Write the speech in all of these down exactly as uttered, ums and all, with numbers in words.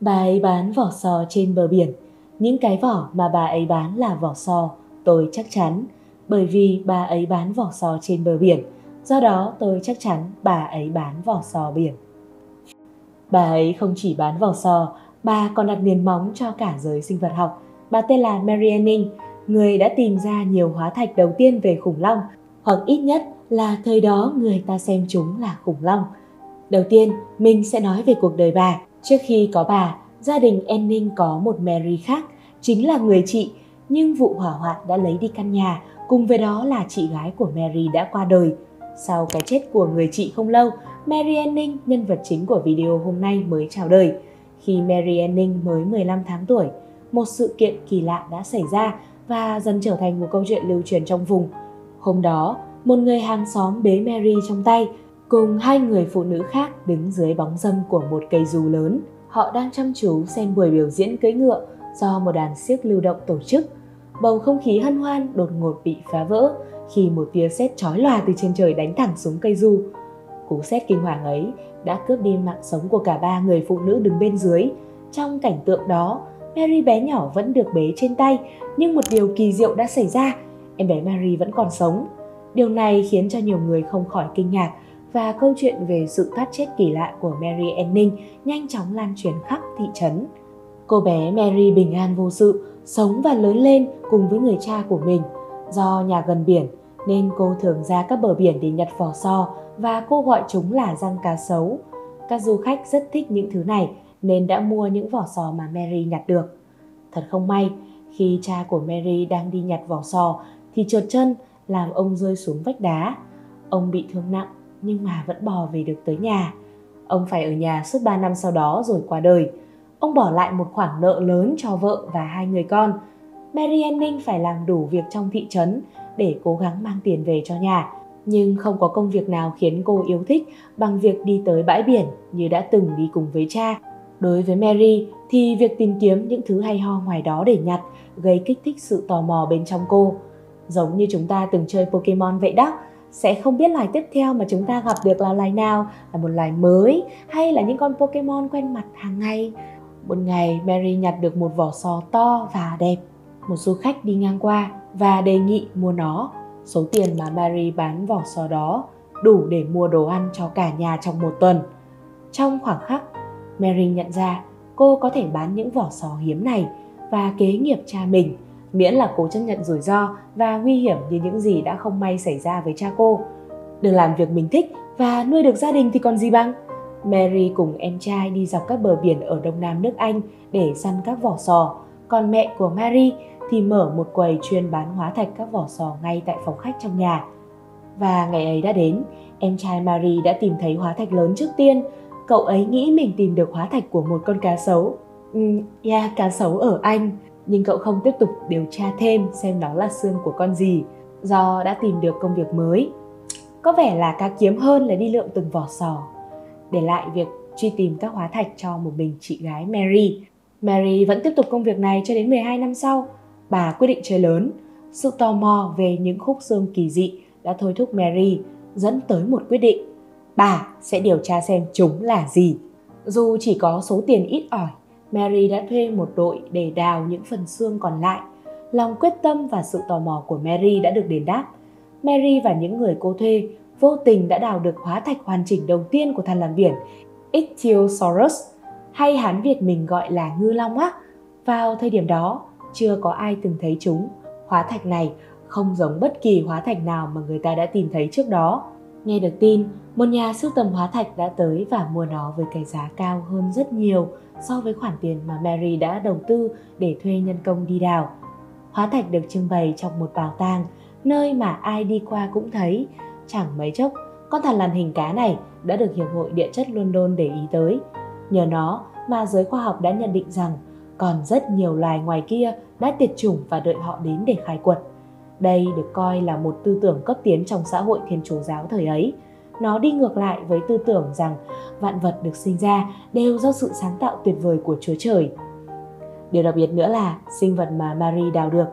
Bà ấy bán vỏ sò trên bờ biển. Những cái vỏ mà bà ấy bán là vỏ sò, tôi chắc chắn. Bởi vì bà ấy bán vỏ sò trên bờ biển, do đó tôi chắc chắn bà ấy bán vỏ sò biển. Bà ấy không chỉ bán vỏ sò, bà còn đặt nền móng cho cả giới sinh vật học. Bà tên là Mary Anning, người đã tìm ra nhiều hóa thạch đầu tiên về khủng long, hoặc ít nhất là thời đó người ta xem chúng là khủng long. Đầu tiên, mình sẽ nói về cuộc đời bà. Trước khi có bà, gia đình Anning có một Mary khác, chính là người chị, nhưng vụ hỏa hoạn đã lấy đi căn nhà, cùng với đó là chị gái của Mary đã qua đời. Sau cái chết của người chị không lâu, Mary Anning, nhân vật chính của video hôm nay, mới chào đời. Khi Mary Anning mới mười lăm tháng tuổi, một sự kiện kỳ lạ đã xảy ra và dần trở thành một câu chuyện lưu truyền trong vùng. Hôm đó, một người hàng xóm bế Mary trong tay, cùng hai người phụ nữ khác đứng dưới bóng râm của một cây dù lớn. Họ đang chăm chú xem buổi biểu diễn cưỡi ngựa do một đàn xiếc lưu động tổ chức. Bầu không khí hân hoan đột ngột bị phá vỡ khi một tia sét chói lòa từ trên trời đánh thẳng xuống cây dù. Cú sét kinh hoàng ấy đã cướp đi mạng sống của cả ba người phụ nữ đứng bên dưới. Trong cảnh tượng đó, Mary bé nhỏ vẫn được bế trên tay, nhưng một điều kỳ diệu đã xảy ra, em bé Mary vẫn còn sống. Điều này khiến cho nhiều người không khỏi kinh ngạc, và câu chuyện về sự thoát chết kỳ lạ của Mary Anning nhanh chóng lan truyền khắp thị trấn. Cô bé Mary bình an vô sự, sống và lớn lên cùng với người cha của mình. Do nhà gần biển nên cô thường ra các bờ biển để nhặt vỏ sò và cô gọi chúng là răng cá sấu. Các du khách rất thích những thứ này nên đã mua những vỏ sò mà Mary nhặt được. Thật không may, khi cha của Mary đang đi nhặt vỏ sò thì trượt chân làm ông rơi xuống vách đá. Ông bị thương nặng nhưng mà vẫn bò về được tới nhà. Ông phải ở nhà suốt ba năm sau đó rồi qua đời. Ông bỏ lại một khoản nợ lớn cho vợ và hai người con. Mary Anning phải làm đủ việc trong thị trấn để cố gắng mang tiền về cho nhà. Nhưng không có công việc nào khiến cô yêu thích bằng việc đi tới bãi biển như đã từng đi cùng với cha. Đối với Mary thì việc tìm kiếm những thứ hay ho ngoài đó để nhặt gây kích thích sự tò mò bên trong cô. Giống như chúng ta từng chơi Pokemon vậy đó, sẽ không biết loài tiếp theo mà chúng ta gặp được là loài nào, là một loài mới hay là những con Pokemon quen mặt hàng ngày. Một ngày, Mary nhặt được một vỏ sò to và đẹp. Một du khách đi ngang qua và đề nghị mua nó. Số tiền mà Mary bán vỏ sò đó đủ để mua đồ ăn cho cả nhà trong một tuần. Trong khoảng khắc, Mary nhận ra cô có thể bán những vỏ sò hiếm này và kế nghiệp cha mình, miễn là cô chấp nhận rủi ro và nguy hiểm như những gì đã không may xảy ra với cha cô. Được làm việc mình thích và nuôi được gia đình thì còn gì bằng. Mary cùng em trai đi dọc các bờ biển ở Đông Nam nước Anh để săn các vỏ sò, còn mẹ của Mary thì mở một quầy chuyên bán hóa thạch các vỏ sò ngay tại phòng khách trong nhà. Và ngày ấy đã đến, em trai Mary đã tìm thấy hóa thạch lớn trước tiên. Cậu ấy nghĩ mình tìm được hóa thạch của một con cá sấu. Ừ, yeah, cá sấu ở Anh. Nhưng cậu không tiếp tục điều tra thêm xem nó là xương của con gì, do đã tìm được công việc mới. Có vẻ là cá kiếm hơn là đi lượm từng vỏ sò. Để lại việc truy tìm các hóa thạch cho một mình chị gái Mary. Mary vẫn tiếp tục công việc này cho đến mười hai năm sau. Bà quyết định chơi lớn. Sự tò mò về những khúc xương kỳ dị đã thôi thúc Mary dẫn tới một quyết định. Bà sẽ điều tra xem chúng là gì. Dù chỉ có số tiền ít ỏi, Mary đã thuê một đội để đào những phần xương còn lại. Lòng quyết tâm và sự tò mò của Mary đã được đền đáp. Mary và những người cô thuê vô tình đã đào được hóa thạch hoàn chỉnh đầu tiên của thằn lằn biển Ichthyosaurus, hay Hán Việt mình gọi là ngư long á. Vào thời điểm đó, chưa có ai từng thấy chúng. Hóa thạch này không giống bất kỳ hóa thạch nào mà người ta đã tìm thấy trước đó. Nghe được tin, một nhà sưu tầm hóa thạch đã tới và mua nó với cái giá cao hơn rất nhiều so với khoản tiền mà Mary đã đầu tư để thuê nhân công đi đào. Hóa thạch được trưng bày trong một bảo tàng, nơi mà ai đi qua cũng thấy. Chẳng mấy chốc, con thằn lằn hình cá này đã được Hiệp hội Địa chất London để ý tới. Nhờ nó mà giới khoa học đã nhận định rằng còn rất nhiều loài ngoài kia đã tuyệt chủng và đợi họ đến để khai quật. Đây được coi là một tư tưởng cấp tiến trong xã hội Thiên Chúa giáo thời ấy. Nó đi ngược lại với tư tưởng rằng vạn vật được sinh ra đều do sự sáng tạo tuyệt vời của Chúa Trời. Điều đặc biệt nữa là sinh vật mà Mary đào được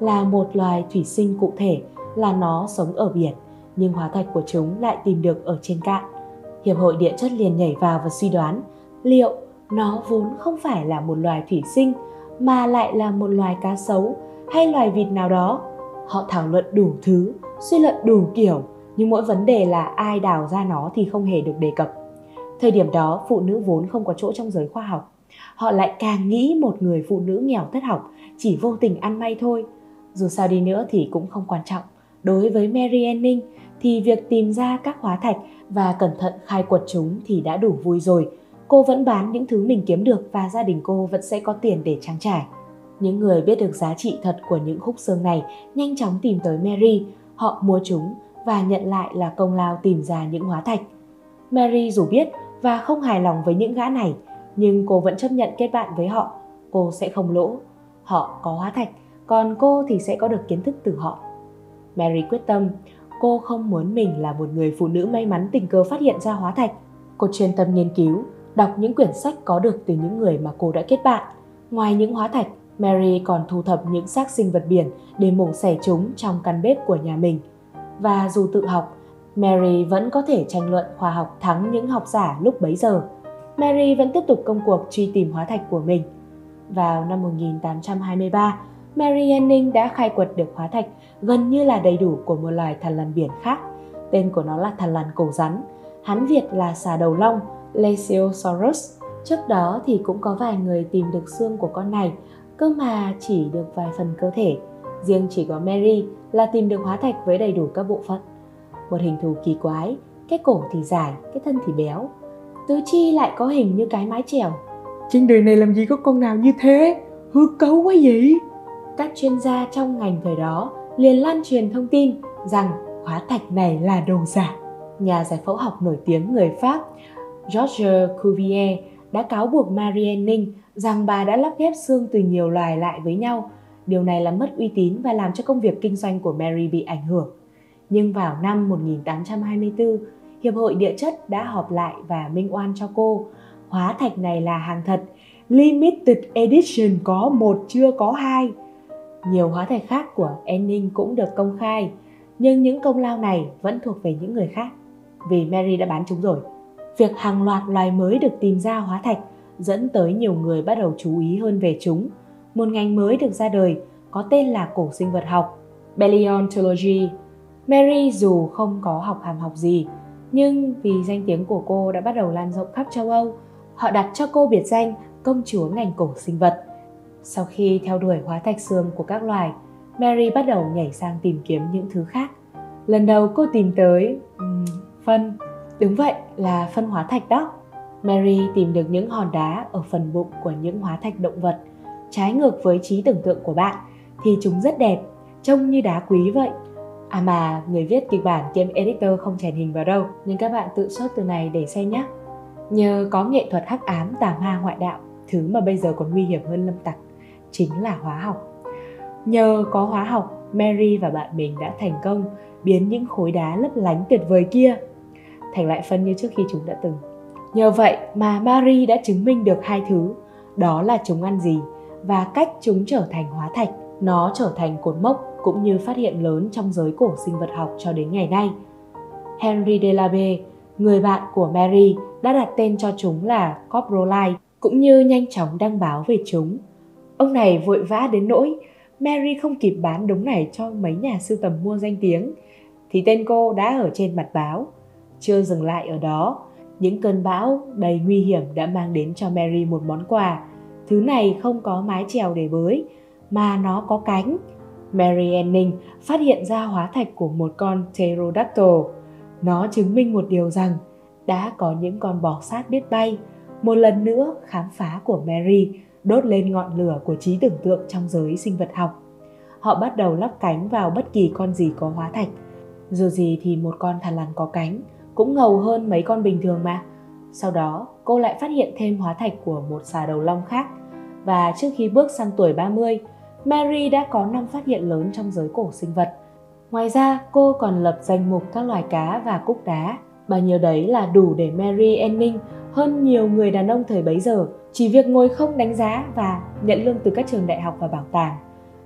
là một loài thủy sinh cụ thể, là nó sống ở biển, nhưng hóa thạch của chúng lại tìm được ở trên cạn. Hiệp hội Địa chất liền nhảy vào và suy đoán liệu Nó vốn không phải là một loài thủy sinh mà lại là một loài cá sấu hay loài vịt nào đó. Họ thảo luận đủ thứ, suy luận đủ kiểu, nhưng mỗi vấn đề là ai đào ra nó thì không hề được đề cập. Thời điểm đó, phụ nữ vốn không có chỗ trong giới khoa học. Họ lại càng nghĩ một người phụ nữ nghèo thất học chỉ vô tình ăn may thôi. Dù sao đi nữa thì cũng không quan trọng. Đối với Mary Anning thì việc tìm ra các hóa thạch và cẩn thận khai quật chúng thì đã đủ vui rồi. Cô vẫn bán những thứ mình kiếm được và gia đình cô vẫn sẽ có tiền để trang trải. Những người biết được giá trị thật của những khúc xương này nhanh chóng tìm tới Mary. Họ mua chúng và nhận lại là công lao tìm ra những hóa thạch. Mary dù biết và không hài lòng với những gã này, nhưng cô vẫn chấp nhận kết bạn với họ. Cô sẽ không lỗ. Họ có hóa thạch, còn cô thì sẽ có được kiến thức từ họ. Mary quyết tâm, cô không muốn mình là một người phụ nữ may mắn tình cờ phát hiện ra hóa thạch. Cô chuyên tâm nghiên cứu, đọc những quyển sách có được từ những người mà cô đã kết bạn. Ngoài những hóa thạch, Mary còn thu thập những xác sinh vật biển để mổ xẻ chúng trong căn bếp của nhà mình. Và dù tự học, Mary vẫn có thể tranh luận khoa học thắng những học giả lúc bấy giờ. Mary vẫn tiếp tục công cuộc truy tìm hóa thạch của mình. Vào năm một nghìn tám trăm hai mươi ba, Mary Anning đã khai quật được hóa thạch gần như là đầy đủ của một loài thằn lằn biển khác. Tên của nó là thằn lằn cổ rắn, Hán Việt là xà đầu long, Lesiosaurus. Trước đó thì cũng có vài người tìm được xương của con này, cơ mà chỉ được vài phần cơ thể. Riêng chỉ có Mary là tìm được hóa thạch với đầy đủ các bộ phận. Một hình thù kỳ quái, cái cổ thì dài, cái thân thì béo, tứ chi lại có hình như cái mái chèo. Trên đời này làm gì có con nào như thế? Hư cấu quá vậy? Các chuyên gia trong ngành thời đó liền lan truyền thông tin rằng hóa thạch này là đồ giả. Nhà giải phẫu học nổi tiếng người Pháp Georges Cuvier đã cáo buộc Mary Anning rằng bà đã lắp ghép xương từ nhiều loài lại với nhau. Điều này làm mất uy tín và làm cho công việc kinh doanh của Mary bị ảnh hưởng. Nhưng vào năm một nghìn tám trăm hai mươi tư, Hiệp hội Địa chất đã họp lại và minh oan cho cô. Hóa thạch này là hàng thật, Limited Edition có một chưa có hai. Nhiều hóa thạch khác của Anning cũng được công khai, nhưng những công lao này vẫn thuộc về những người khác, vì Mary đã bán chúng rồi. Việc hàng loạt loài mới được tìm ra hóa thạch dẫn tới nhiều người bắt đầu chú ý hơn về chúng. Một ngành mới được ra đời có tên là cổ sinh vật học, Paleontology. Mary dù không có học hàm học gì, nhưng vì danh tiếng của cô đã bắt đầu lan rộng khắp châu Âu, họ đặt cho cô biệt danh công chúa ngành cổ sinh vật. Sau khi theo đuổi hóa thạch xương của các loài, Mary bắt đầu nhảy sang tìm kiếm những thứ khác. Lần đầu cô tìm tới um, phân. Đúng vậy, là phân hóa thạch đó. Mary tìm được những hòn đá ở phần bụng của những hóa thạch động vật. Trái ngược với trí tưởng tượng của bạn thì chúng rất đẹp, trông như đá quý vậy. À mà người viết kịch bản kiêm editor không chèn hình vào đâu, nên các bạn tự search từ này để xem nhé. Nhờ có nghệ thuật hắc ám tà ma ngoại đạo, thứ mà bây giờ còn nguy hiểm hơn lâm tặc, chính là hóa học. Nhờ có hóa học, Mary và bạn mình đã thành công biến những khối đá lấp lánh tuyệt vời kia thành lại phân như trước khi chúng đã từng. Nhờ vậy mà Mary đã chứng minh được hai thứ, đó là chúng ăn gì và cách chúng trở thành hóa thạch. Nó trở thành cột mốc cũng như phát hiện lớn trong giới cổ sinh vật học cho đến ngày nay. Henry de la Bê, người bạn của Mary, đã đặt tên cho chúng là Coprolite, cũng như nhanh chóng đăng báo về chúng. Ông này vội vã đến nỗi Mary không kịp bán đống này cho mấy nhà sưu tầm mua danh tiếng, thì tên cô đã ở trên mặt báo. Chưa dừng lại ở đó, những cơn bão đầy nguy hiểm đã mang đến cho Mary một món quà. Thứ này không có mái chèo để bới, mà nó có cánh. Mary Anning phát hiện ra hóa thạch của một con Pterodactyl. Nó chứng minh một điều rằng đã có những con bò sát biết bay. Một lần nữa, khám phá của Mary đốt lên ngọn lửa của trí tưởng tượng trong giới sinh vật học. Họ bắt đầu lắp cánh vào bất kỳ con gì có hóa thạch. Dù gì thì một con thằn lằn có cánh cũng ngầu hơn mấy con bình thường mà. Sau đó, cô lại phát hiện thêm hóa thạch của một xà đầu long khác. Và trước khi bước sang tuổi ba mươi, Mary đã có năm phát hiện lớn trong giới cổ sinh vật. Ngoài ra, cô còn lập danh mục các loài cá và cúc đá. Bao nhiêu đấy là đủ để Mary Anning hơn nhiều người đàn ông thời bấy giờ chỉ việc ngồi không đánh giá và nhận lương từ các trường đại học và bảo tàng,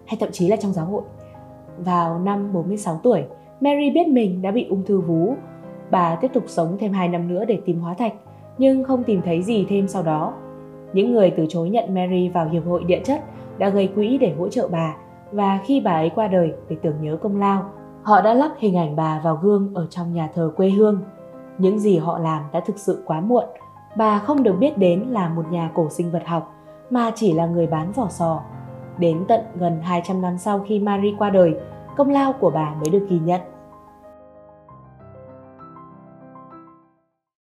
hay thậm chí là trong giáo hội. Vào năm bốn mươi sáu tuổi, Mary biết mình đã bị ung thư vú. Bà tiếp tục sống thêm hai năm nữa để tìm hóa thạch, nhưng không tìm thấy gì thêm sau đó. Những người từ chối nhận Mary vào Hiệp hội Địa chất đã gây quỹ để hỗ trợ bà, và khi bà ấy qua đời để tưởng nhớ công lao, họ đã lắp hình ảnh bà vào gương ở trong nhà thờ quê hương. Những gì họ làm đã thực sự quá muộn. Bà không được biết đến là một nhà cổ sinh vật học, mà chỉ là người bán vỏ sò. Đến tận gần hai trăm năm sau khi Mary qua đời, công lao của bà mới được ghi nhận.